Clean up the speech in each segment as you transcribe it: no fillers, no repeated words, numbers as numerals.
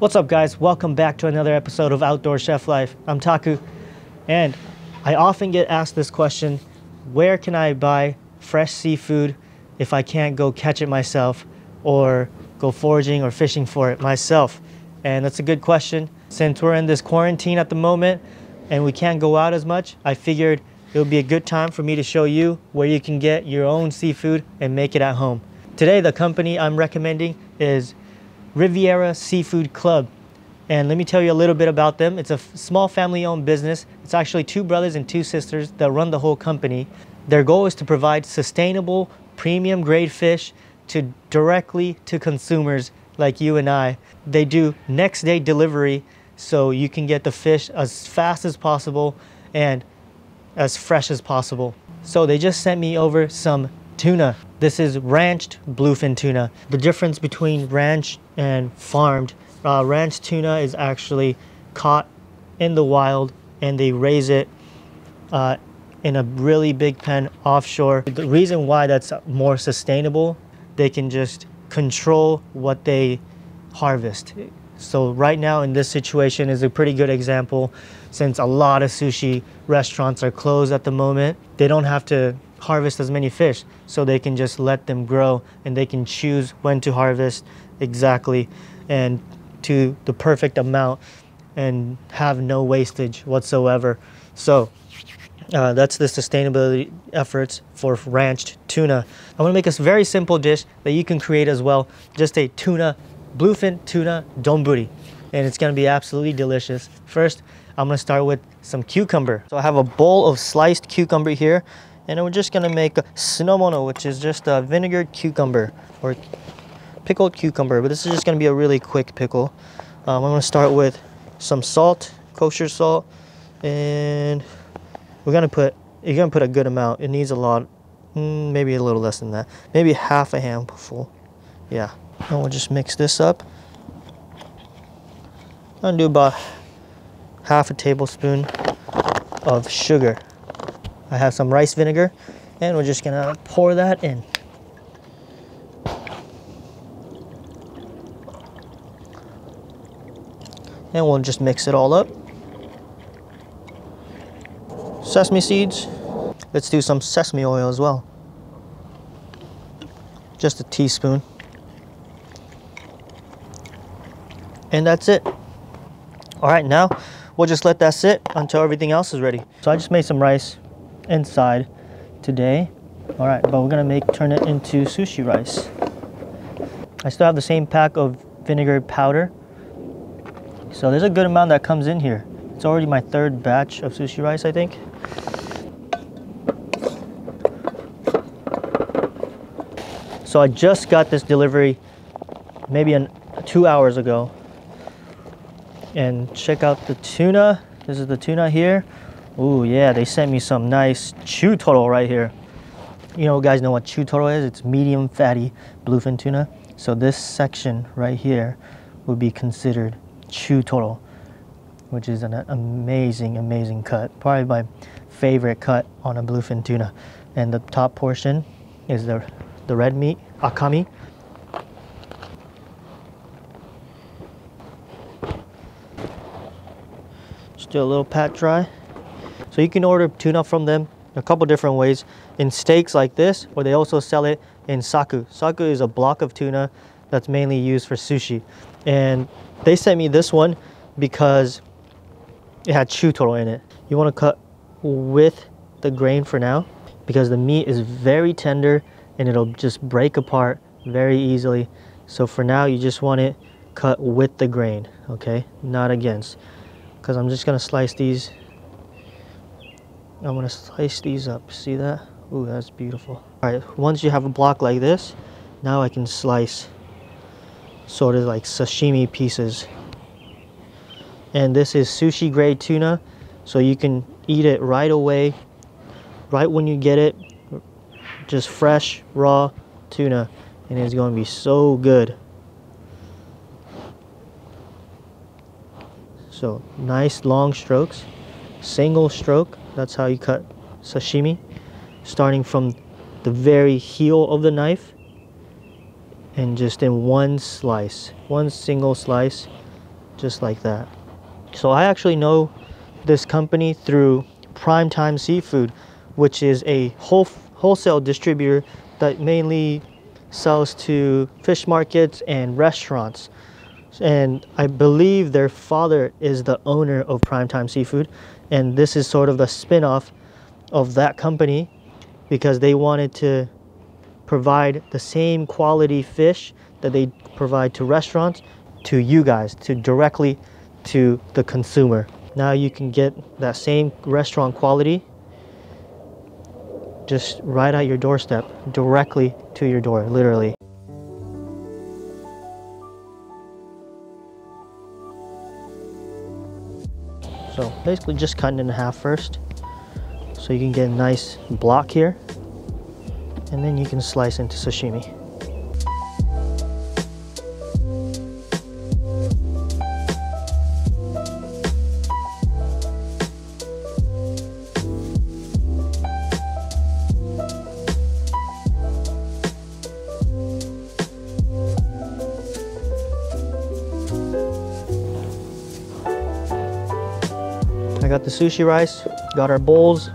What's up, guys? Welcome back to another episode of Outdoor Chef Life. I'm Taku, and I often get asked this question: where can I buy fresh seafood if I can't go catch it myself or go foraging or fishing for it myself? And that's a good question. Since we're in this quarantine at the moment and we can't go out as much, I figured it would be a good time for me to show you where you can get your own seafood and make it at home. Today, the company I'm recommending is Riviera Seafood Club, and let me tell you a little bit about them. It's a small family-owned business. It's actually two brothers and two sisters that run the whole company. Their goal is to provide sustainable, premium grade fish directly to consumers like you and I. They do next day delivery, so you can get the fish as fast as possible and as fresh as possible. So they just sent me over some tuna. This is ranched bluefin tuna. The difference between ranch and farmed: ranch tuna is actually caught in the wild and they raise it in a really big pen offshore. The reason why that's more sustainable, they can just control what they harvest. So right now in this situation is a pretty good example, since a lot of sushi restaurants are closed at the moment. They don't have to harvest as many fish, so they can just let them grow and they can choose when to harvest exactly and to the perfect amount and have no wastage whatsoever. So that's the sustainability efforts for ranched tuna. I want to make a very simple dish that you can create as well, just a tuna, bluefin tuna donburi, and it's going to be absolutely delicious. First, I'm going to start with some cucumber. So I have a bowl of sliced cucumber here, and we're just going to make a tsunomono, which is just a vinegared cucumber or pickled cucumber, but this is just going to be a really quick pickle. I'm going to start with some salt, kosher salt, and we're going to put, you're going to put a good amount. It needs a lot, maybe a little less than that, maybe half a handful. Yeah, and we'll just mix this up. I'm going to do about half a tablespoon of sugar. I have some rice vinegar, and we're just gonna pour that in. And we'll just mix it all up. Sesame seeds. Let's do some sesame oil as well. Just a teaspoon. And that's it. All right, now we'll just let that sit until everything else is ready. So I just made some rice inside today. All right, but we're gonna turn it into sushi rice. I still have the same pack of vinegar powder. So there's a good amount that comes in here. It's already my third batch of sushi rice, I think. So I just got this delivery maybe 2 hours ago. And check out the tuna. This is the tuna here. Oh yeah, they sent me some nice Chutoro right here. You know, guys know what Chutoro is? It's medium fatty bluefin tuna. So this section right here would be considered Chutoro, which is an amazing, amazing cut. Probably my favorite cut on a bluefin tuna. And the top portion is the red meat, Akami. Still a little pat dry. So you can order tuna from them a couple different ways, in steaks like this, or they also sell it in Saku. Saku is a block of tuna that's mainly used for sushi. And they sent me this one because it had Chutoro in it. You want to cut with the grain for now, because the meat is very tender and it'll just break apart very easily. So for now, you just want it cut with the grain, okay? Not against, because I'm just going to slice these. I'm gonna slice these up, see that? Ooh, that's beautiful. All right, once you have a block like this, now I can slice sort of like sashimi pieces. And this is sushi grade tuna, so you can eat it right away, right when you get it, just fresh, raw tuna, and it's gonna be so good. So nice long strokes, single stroke. That's how you cut sashimi, starting from the very heel of the knife and just in one slice, one single slice, just like that. So I actually know this company through Primetime Seafood, which is a wholesale distributor that mainly sells to fish markets and restaurants. And I believe their father is the owner of Primetime Seafood, and this is sort of the spin-off of that company because they wanted to provide the same quality fish that they provide to restaurants to you guys, to directly to the consumer. Now you can get that same restaurant quality just right at your doorstep, directly to your door, literally. So basically just cutting it in half first so you can get a nice block here, and then you can slice into sashimi. I got the sushi rice, got our bowls.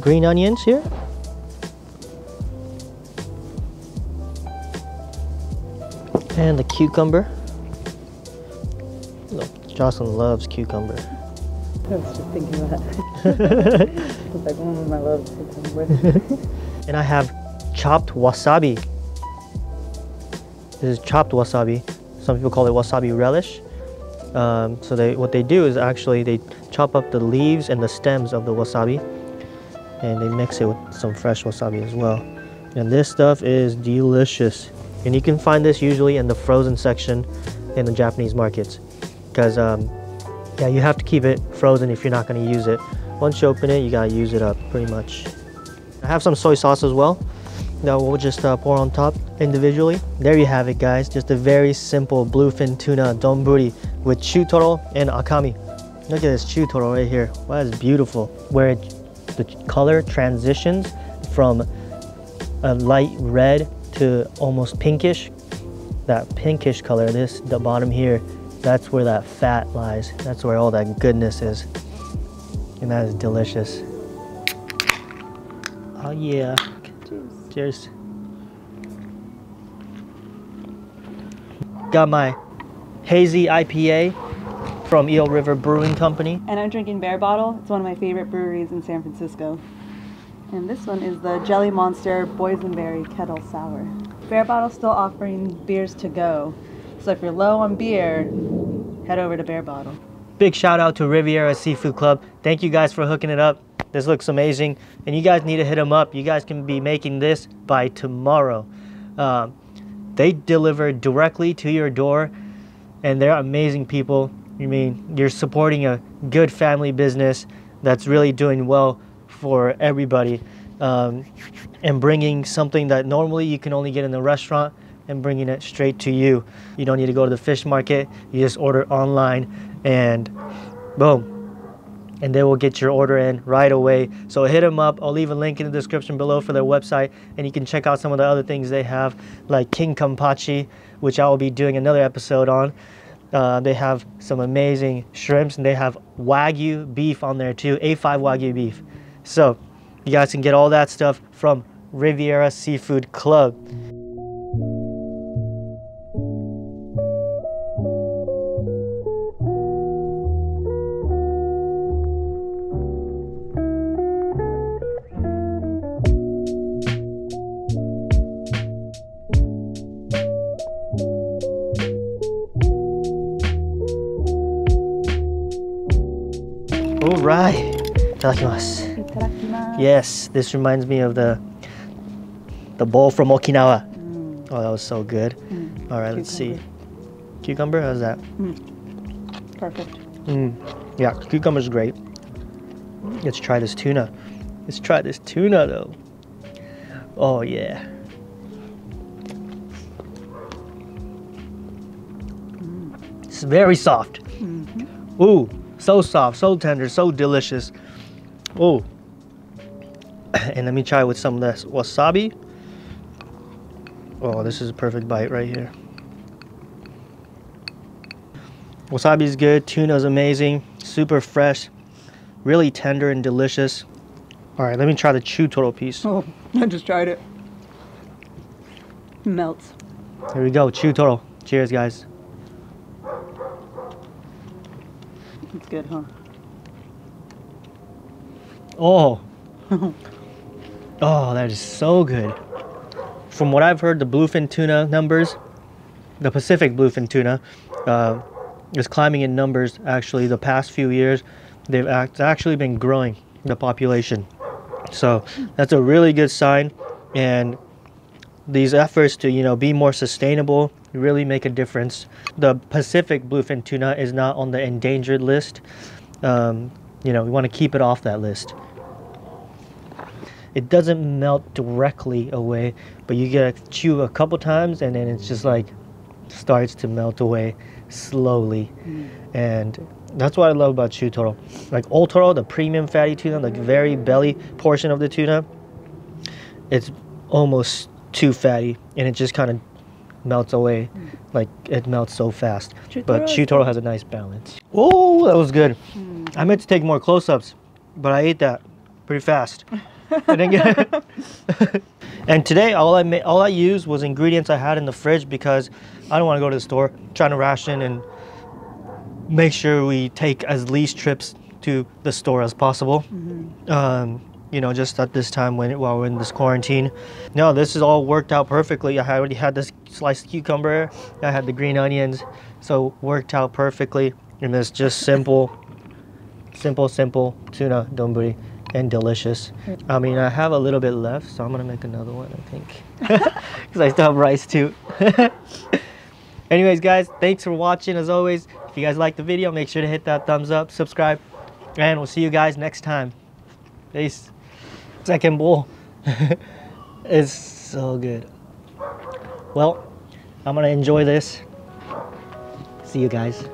Green onions here. And the cucumber. Look, Jocelyn loves cucumber. I was just thinking that. I was like, I love cucumber. And I have chopped wasabi. This is chopped wasabi. Some people call it wasabi relish. So what they do is actually they chop up the leaves and the stems of the wasabi, and they mix it with some fresh wasabi as well. And this stuff is delicious. And you can find this usually in the frozen section in the Japanese markets. Because yeah, you have to keep it frozen if you're not gonna use it. Once you open it, you gotta use it up pretty much. I have some soy sauce as well that we'll just pour on top individually. There you have it, guys. Just a very simple bluefin tuna donburi with Chutoro and Akami. Look at this Chutoro right here. Wow, that's beautiful. Where the color transitions from a light red to almost pinkish. That pinkish color, the bottom here, that's where that fat lies. That's where all that goodness is. And that is delicious. Oh yeah. Cheers. Cheers. Got my hazy IPA from Eel River Brewing Company. And I'm drinking Bear Bottle. It's one of my favorite breweries in San Francisco. And this one is the Jelly Monster Boysenberry Kettle Sour. Bear Bottle's still offering beers to go. So if you're low on beer, head over to Bear Bottle. Big shout out to Riviera Seafood Club. Thank you guys for hooking it up. This looks amazing. And you guys need to hit them up. You guys can be making this by tomorrow. They deliver directly to your door, and they're amazing people. I mean, you're supporting a good family business that's really doing well for everybody, and bringing something that normally you can only get in the restaurant and bringing it straight to you. You don't need to go to the fish market. You just order online and boom. And they will get your order in right away. So hit them up. I'll leave a link in the description below for their website, and you can check out some of the other things they have, like King Kampachi, which I will be doing another episode on. They have some amazing shrimps, and they have Wagyu beef on there too, A5 Wagyu beef. So you guys can get all that stuff from Riviera Seafood Club. Alright, itadakimasu. Itadakimasu. Yes, this reminds me of the bowl from Okinawa. Mm. Oh, that was so good. Mm. Alright, let's see. Cucumber, how's that? Mm. Perfect. Mm. Yeah, cucumber's great. Let's try this tuna. Let's try this tuna though. Oh yeah. It's very soft. Mm-hmm. Ooh, so soft, so tender, so delicious. Ooh. And let me try with some of this wasabi. Oh, this is a perfect bite right here. Wasabi is good, tuna is amazing, super fresh, really tender and delicious. All right, let me try the Chutoro piece. Oh, I just tried it. It melts. Here we go, Chutoro. Cheers, guys. It's good, huh? Oh. Oh, that is so good. From what I've heard, the bluefin tuna numbers, the Pacific bluefin tuna, is climbing in numbers actually the past few years. They've actually been growing the population. So that's a really good sign. And these efforts to, you know, be more sustainable really make a difference. The Pacific bluefin tuna is not on the endangered list. You know, we want to keep it off that list. It doesn't melt directly away, but you get to chew a couple times and then it's just like starts to melt away slowly. And that's what I love about Chutoro. Like old toro, the premium fatty tuna, like very belly portion of the tuna, it's almost too fatty and it just kind of melts away. Like it melts so fast. But Chutoro has a nice balance. Oh, that was good. I meant to take more close-ups, but I ate that pretty fast. And today all I used was ingredients I had in the fridge because I don't want to go to the store trying to ration and make sure we take as least trips to the store as possible. You know, just at this time while we're in this quarantine. No, this is all worked out perfectly. I already had this sliced cucumber, I had the green onions, so worked out perfectly. And it's just simple tuna donburi. And delicious. I mean, I have a little bit left, so I'm gonna make another one, I think. Because I still have rice too. Anyways, guys, thanks for watching as always. If you guys like the video, make sure to hit that thumbs up, subscribe, and we'll see you guys next time. Peace. Second bowl. It's so good. Well, I'm gonna enjoy this. See you guys.